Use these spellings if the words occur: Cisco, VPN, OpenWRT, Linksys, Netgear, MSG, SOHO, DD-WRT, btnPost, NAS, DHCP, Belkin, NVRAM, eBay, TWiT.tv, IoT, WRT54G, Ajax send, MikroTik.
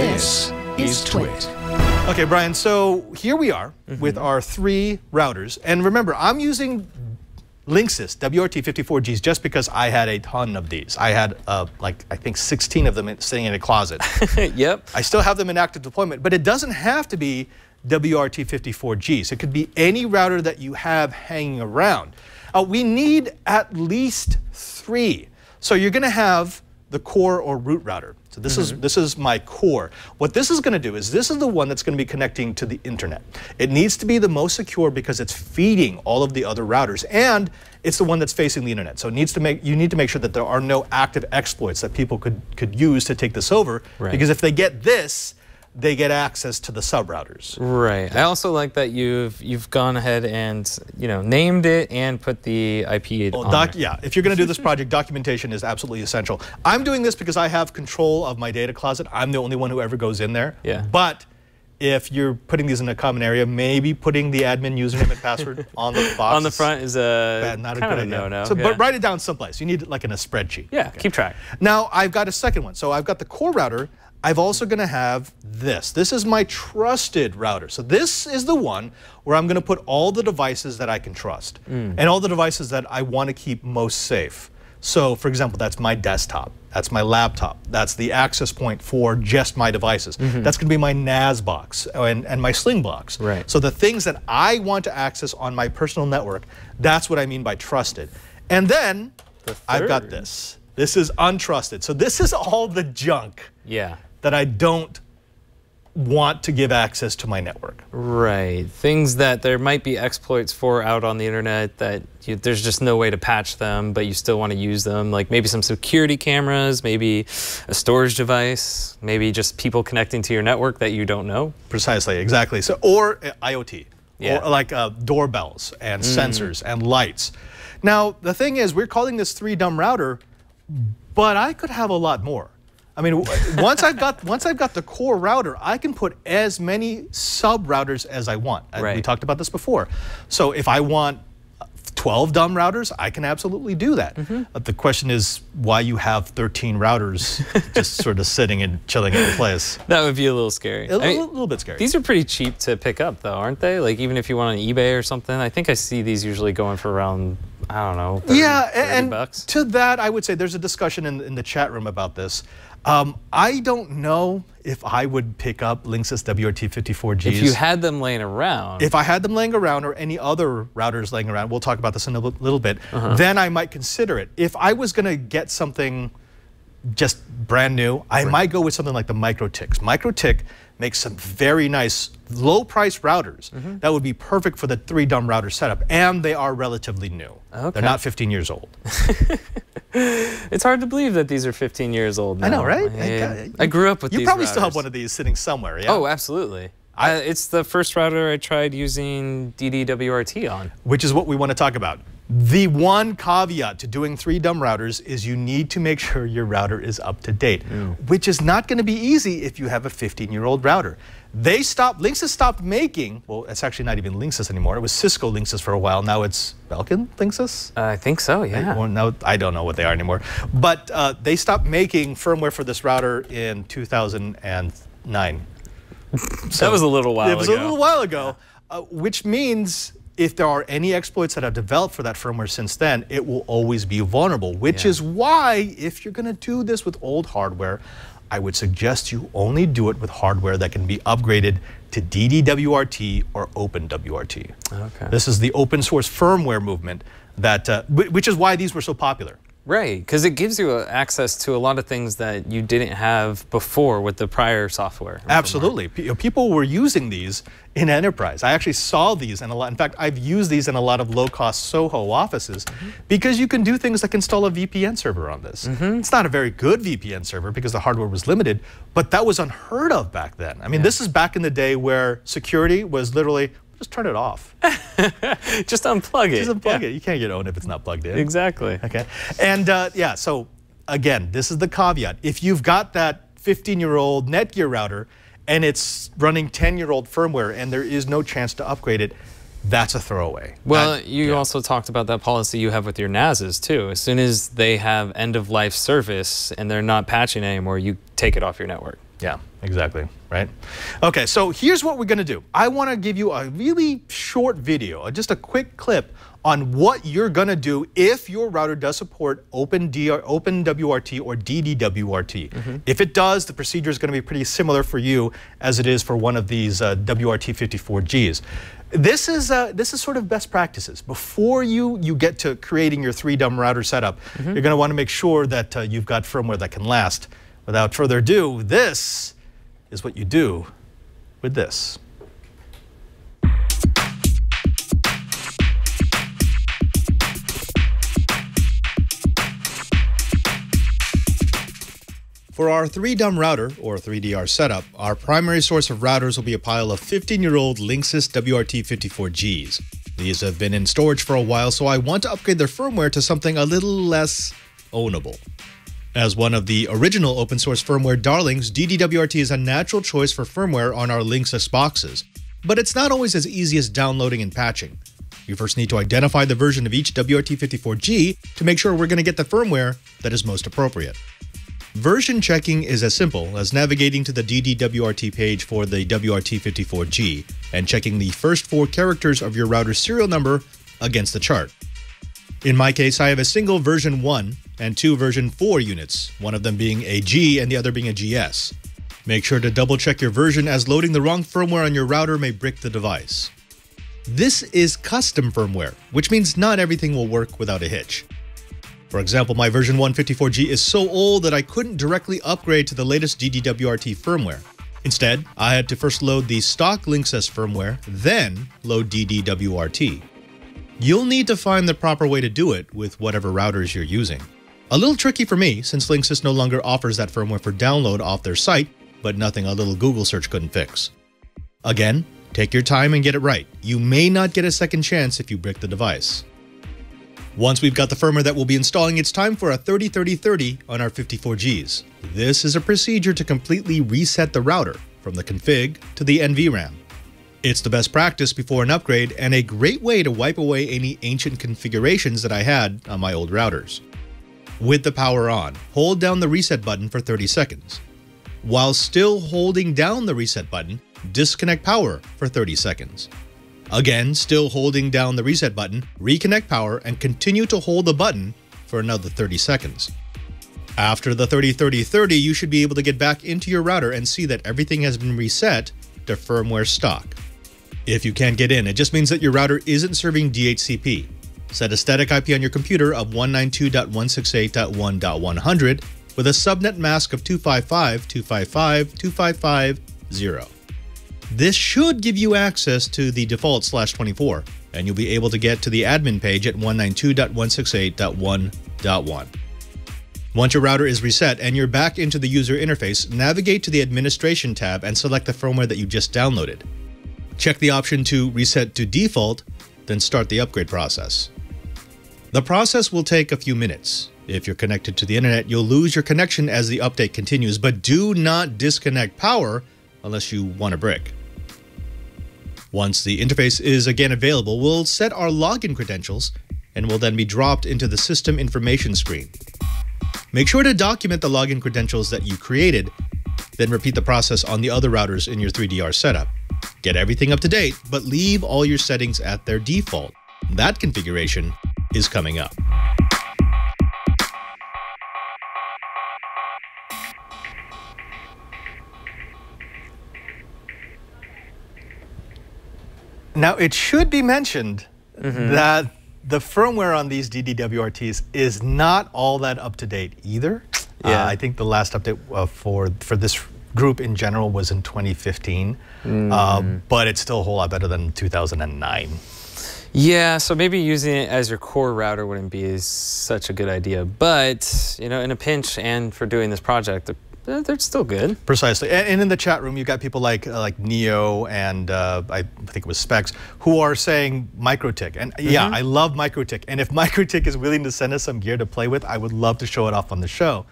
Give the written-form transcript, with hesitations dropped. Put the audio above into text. This is Twit. Okay, Brian, so here we are with our three routers. And remember, I'm using Linksys WRT54Gs just because I had a ton of these. I had, like, I think 16 of them sitting in a closet. Yep. I still have them in active deployment, but it doesn't have to be WRT54Gs. It could be any router that you have hanging around. We need at least three. So you're going to have the core or root router. So this is my core. What this is going to do is this is the one that's going to be connecting to the internet. It needs to be the most secure because it's feeding all of the other routers, and it's the one that's facing the internet. So it needs to make, you need to make sure that there are no active exploits that people could use to take this over, because if they get this, they get access to the sub routers. Right. I also like that you've gone ahead and named it and put the IP on it. Yeah. If you're going to do this project, documentation is absolutely essential. I'm doing this because I have control of my data closet. I'm the only one who ever goes in there. Yeah. But if you're putting these in a common area, maybe putting the admin username and password on the box on the front is not a good idea. No-no. So, but write it down someplace. You need it like in a spreadsheet. Yeah. Okay. Keep track. Now I've got a second one. So I've got the core router. I'm also going to have this. This is my trusted router. So this is the one where I'm going to put all the devices that I can trust and all the devices that I want to keep most safe. So, for example, that's my desktop. That's my laptop. That's the access point for just my devices. That's going to be my NAS box and my Sling box. Right. So the things that I want to access on my personal network, that's what I mean by trusted. And then I've got this. This is untrusted. So this is all the junk. Yeah. That I don't want to give access to my network. Right. Things that there might be exploits for out on the internet that there's just no way to patch them, but you still want to use them, like maybe some security cameras, maybe a storage device, maybe just people connecting to your network that you don't know. Precisely, exactly. So, or IoT, or like doorbells and sensors and lights. Now, the thing is, we're calling this three dumb router, but I could have a lot more. I mean, once I've got the core router, I can put as many sub routers as I want. Right. We talked about this before. So if I want 12 dumb routers, I can absolutely do that. The question is why you have 13 routers just sort of sitting and chilling in place. That would be a little scary. A little bit scary. These are pretty cheap to pick up, though, aren't they? Like, even if you want on eBay or something, I think I see these usually going for around, I don't know, 30, yeah, and $30. To that, I would say there's a discussion in the chat room about this. I don't know if I would pick up Linksys WRT54Gs. If you had them laying around. If I had them laying around, or any other routers laying around, we'll talk about this in a little bit, then I might consider it. If I was going to get something just brand new, I might go with something like the MikroTik. MikroTik makes some very nice low-priced routers that would be perfect for the three dumb router setup, and they are relatively new. Okay. They're not 15 years old. It's hard to believe that these are 15 years old now. I know, right? I grew up with these routers. You probably still have one of these sitting somewhere, yeah? Oh, absolutely. It's the first router I tried using DD-WRT on. Which is what we want to talk about. The one caveat to doing three dumb routers is you need to make sure your router is up to date, which is not going to be easy if you have a 15-year-old router. They stopped, Linksys stopped making, well, it's actually not even Linksys anymore. It was Cisco Linksys for a while. Now it's Belkin Linksys? I think so, yeah. Now, I don't know what they are anymore. But they stopped making firmware for this router in 2009. So that was a little while ago. It was a little while ago, which means if there are any exploits that have developed for that firmware since then, it will always be vulnerable, which is why if you're going to do this with old hardware, I would suggest you only do it with hardware that can be upgraded to DD-WRT or OpenWRT. Okay. This is the open source firmware movement, that, which is why these were so popular. Right, because it gives you access to a lot of things that you didn't have before with the prior software. Absolutely. People were using these in enterprise. I actually saw these in a lot. In fact, I've used these in a lot of low-cost Soho offices because you can do things like install a VPN server on this. It's not a very good VPN server because the hardware was limited, but that was unheard of back then. I mean, this is back in the day where security was literally, just turn it off. Just unplug it. Just unplug it. You can't get owned if it's not plugged in. Exactly. Okay. And yeah, so again, this is the caveat. If you've got that 15-year-old Netgear router and it's running 10-year-old firmware and there is no chance to upgrade it, that's a throwaway. Well, you also talked about that policy you have with your NASs, too. As soon as they have end-of-life service and they're not patching anymore, you take it off your network. Yeah, exactly, right? Okay, so here's what we're gonna do. I wanna give you a really short video, just a quick clip on what you're gonna do if your router does support OpenWRT or DD-WRT. Mm-hmm. If it does, the procedure is gonna be pretty similar for you as it is for one of these WRT54Gs. This is sort of best practices. Before you get to creating your three-dumb router setup, mm-hmm. you're gonna wanna make sure that you've got firmware that can last. Without further ado, this is what you do with this. For our 3-dumb router, or 3DR setup, our primary source of routers will be a pile of 15-year-old Linksys WRT54Gs. These have been in storage for a while, so I want to upgrade their firmware to something a little less ownable. As one of the original open source firmware darlings, DD-WRT is a natural choice for firmware on our Linksys boxes. But it's not always as easy as downloading and patching. We first need to identify the version of each WRT54G to make sure we're going to get the firmware that is most appropriate. Version checking is as simple as navigating to the DD-WRT page for the WRT54G and checking the first 4 characters of your router's serial number against the chart. In my case, I have a single version 1 and 2 version 4 units, one of them being a G and the other being a GS. Make sure to double check your version, as loading the wrong firmware on your router may brick the device. This is custom firmware, which means not everything will work without a hitch. For example, my version 154G is so old that I couldn't directly upgrade to the latest DD-WRT firmware. Instead, I had to first load the stock Linksys firmware, then load DD-WRT. You'll need to find the proper way to do it with whatever routers you're using. A little tricky for me, since Linksys no longer offers that firmware for download off their site, but nothing a little Google search couldn't fix. Again, take your time and get it right. You may not get a second chance if you brick the device. Once we've got the firmware that we'll be installing, it's time for a 30-30-30 on our 54Gs. This is a procedure to completely reset the router from the config to the NVRAM. It's the best practice before an upgrade and a great way to wipe away any ancient configurations that I had on my old routers. With the power on, hold down the reset button for 30 seconds. While still holding down the reset button, disconnect power for 30 seconds. Again, still holding down the reset button, reconnect power and continue to hold the button for another 30 seconds. After the 30-30-30, you should be able to get back into your router and see that everything has been reset to firmware stock. If you can't get in, it just means that your router isn't serving DHCP. Set a static IP on your computer of 192.168.1.100 with a subnet mask of 255.255.255.0. This should give you access to the default /24, and you'll be able to get to the admin page at 192.168.1.1. Once your router is reset and you're back into the user interface, navigate to the administration tab and select the firmware that you just downloaded. Check the option to reset to default, then start the upgrade process. The process will take a few minutes. If you're connected to the internet, you'll lose your connection as the update continues, but do not disconnect power unless you want a brick. Once the interface is again available, we'll set our login credentials and will then be dropped into the system information screen. Make sure to document the login credentials that you created, then repeat the process on the other routers in your 3DR setup. Get everything up to date, but leave all your settings at their default. That configuration is coming up. Now, it should be mentioned that the firmware on these DD-WRTs is not all that up to date either. Yeah. I think the last update for this group in general was in 2015, but it's still a whole lot better than 2009. Yeah, so maybe using it as your core router wouldn't be such a good idea, but you know, in a pinch and for doing this project, they're still good. Precisely, and in the chat room, you got people like Neo and I think it was Specs, who are saying MikroTik, and yeah, I love MikroTik, and if MikroTik is willing to send us some gear to play with, I would love to show it off on the show.